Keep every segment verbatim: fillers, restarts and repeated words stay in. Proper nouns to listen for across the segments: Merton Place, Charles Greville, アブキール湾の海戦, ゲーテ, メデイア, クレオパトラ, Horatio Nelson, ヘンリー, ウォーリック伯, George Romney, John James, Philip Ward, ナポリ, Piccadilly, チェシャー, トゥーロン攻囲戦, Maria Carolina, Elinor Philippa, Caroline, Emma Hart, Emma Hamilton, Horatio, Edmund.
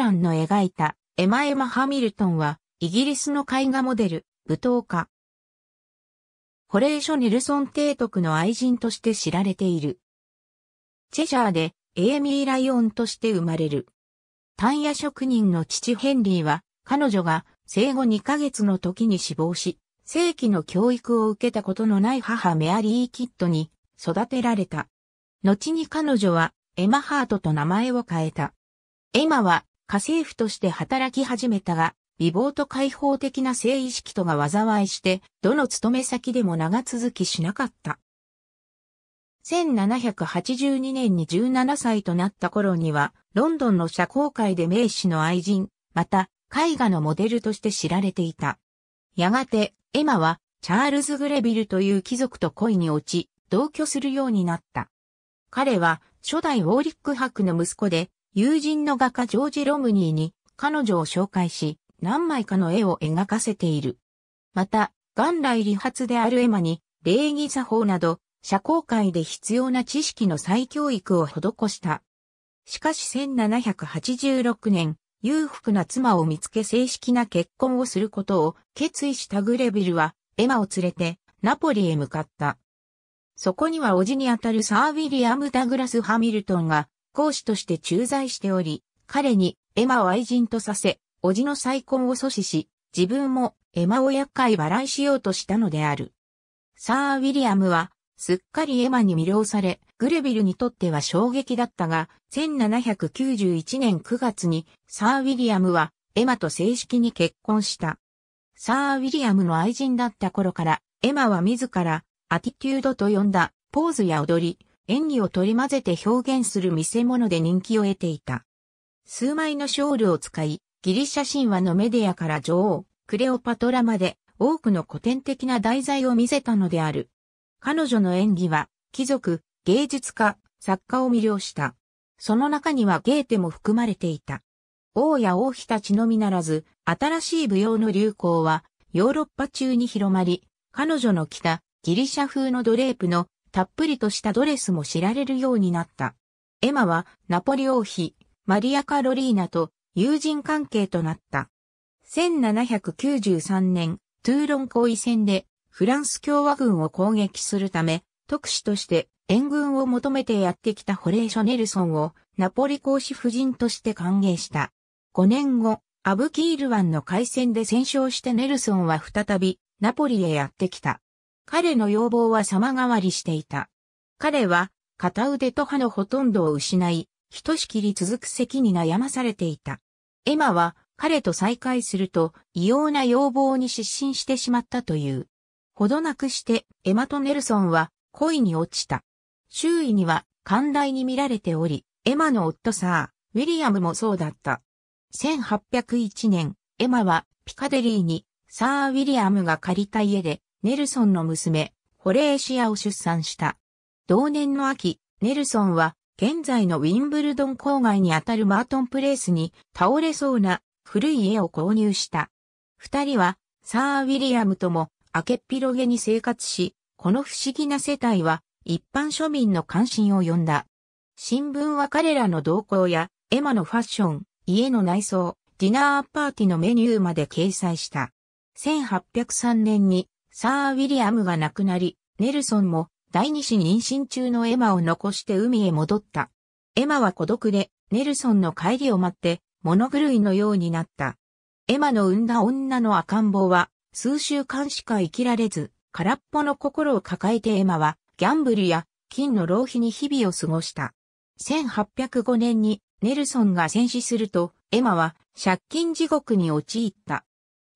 ランの描いたエマ・エマ・ハミルトンはイギリスの絵画モデル、舞踏家。ホレーショ・ネルソン提督の愛人として知られている。チェシャーでエーミー・ライオンとして生まれる。単野職人の父ヘンリーは彼女が生後にかげつの時に死亡し、正規の教育を受けたことのない母メアリー・キッドに育てられた。後に彼女はエマ・ハートと名前を変えた。エマは家政婦として働き始めたが、美貌と開放的な性意識とが災いして、どの勤め先でも長続きしなかった。せんななひゃくはちじゅうにねんにじゅうななさいとなった頃には、ロンドンの社交界で名士の愛人、また絵画のモデルとして知られていた。やがて、エマはチャールズ・グレビルという貴族と恋に落ち、同居するようになった。彼は初代ウォーリック伯の息子で、友人の画家ジョージ・ロムニーに彼女を紹介し、何枚かの絵を描かせている。また、元来理髪であるエマに、礼儀作法など、社交界で必要な知識の再教育を施した。しかしせんななひゃくはちじゅうろくねん、裕福な妻を見つけ正式な結婚をすることを決意したグレビルは、エマを連れてナポリへ向かった。そこには叔父にあたるサー・ウィリアム・ダグラス・ハミルトンが、公使として駐在しており、彼にエマを愛人とさせ、叔父の再婚を阻止し、自分もエマを厄介払いしようとしたのである。サー・ウィリアムは、すっかりエマに魅了され、グレビルにとっては衝撃だったが、せんななひゃくきゅうじゅういちねんくがつに、サー・ウィリアムは、エマと正式に結婚した。サー・ウィリアムの愛人だった頃から、エマは自ら、アティテュードと呼んだ、ポーズや踊り、演技を取り混ぜて表現する見せ物で人気を得ていた。数枚のショールを使い、ギリシャ神話のメディアから女王、クレオパトラまで多くの古典的な題材を見せたのである。彼女の演技は、貴族、芸術家、作家を魅了した。その中にはゲーテも含まれていた。王や王妃たちのみならず、新しい舞踊の流行はヨーロッパ中に広まり、彼女の着たギリシャ風のドレープのたっぷりとしたドレスも知られるようになった。エマはナポリ王妃、マリア・カロリーナと、友人関係となった。せんななひゃくきゅうじゅうさんねん、トゥーロン包囲戦でフランス共和軍を攻撃するため、特使として援軍を求めてやってきたホレーショ・ネルソンをナポリ公使夫人として歓迎した。ごねんご、アブキール湾の海戦で戦勝してネルソンは再びナポリへやってきた。彼の要望は様変わりしていた。彼は片腕と歯のほとんどを失い、ひとしきり続く咳に悩まされていた。エマは彼と再会すると異様な要望に失神してしまったという。ほどなくしてエマとネルソンは恋に落ちた。周囲には寛大に見られており、エマの夫サー・ウィリアムもそうだった。せんはっぴゃくいちねん、エマはピカデリーにサー・ウィリアムが借りた家でネルソンの娘、ホレーシアを出産した。同年の秋、ネルソンは現在のウィンブルドン郊外にあたるマートンプレースに倒れそうな古い家を購入した。二人はサー・ウィリアムとも明けっ広げに生活し、この不思議な世帯は一般庶民の関心を呼んだ。新聞は彼らの動向やエマのファッション、家の内装、ディナーパーティーのメニューまで掲載した。せんはっぴゃくさんねんにサー・ウィリアムが亡くなり、ネルソンも第二子妊娠中のエマを残して海へ戻った。エマは孤独で、ネルソンの帰りを待って、物狂いのようになった。エマの産んだ女の赤ん坊は、数週間しか生きられず、空っぽの心を抱えてエマは、ギャンブルや、金の浪費に日々を過ごした。せんはっぴゃくごねんに、ネルソンが戦死すると、エマは、借金地獄に陥った。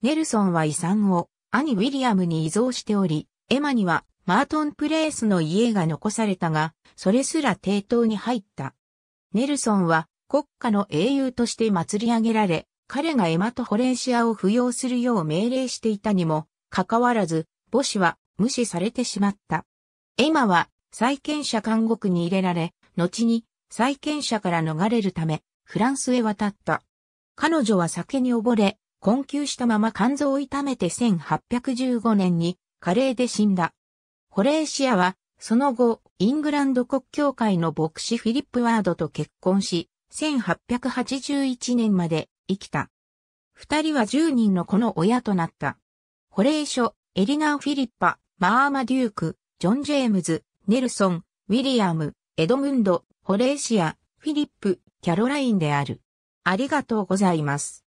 ネルソンは遺産を、兄ウィリアムに遺贈しており、エマには、マートンプレースの家が残されたが、それすら抵当に入った。ネルソンは国家の英雄として祭り上げられ、彼がエマとホレーシアを扶養するよう命令していたにも、かかわらず、母子は無視されてしまった。エマは債権者監獄に入れられ、後に債権者から逃れるため、フランスへ渡った。彼女は酒に溺れ、困窮したまま肝臓を痛めてせんはっぴゃくじゅうごねんに加齢で死んだ。ホレーシアは、その後、イングランド国教会の牧師フィリップ・ワードと結婚し、せんはっぴゃくはちじゅういちねんまで生きた。二人はじゅうにんの子の親となった。ホレイショ、エリナー・フィリッパ、マーマデューク、ジョン・ジェームズ、ネルソン、ウィリアム、エドムンド、ホレイシア、フィリップ、キャロラインである。ありがとうございます。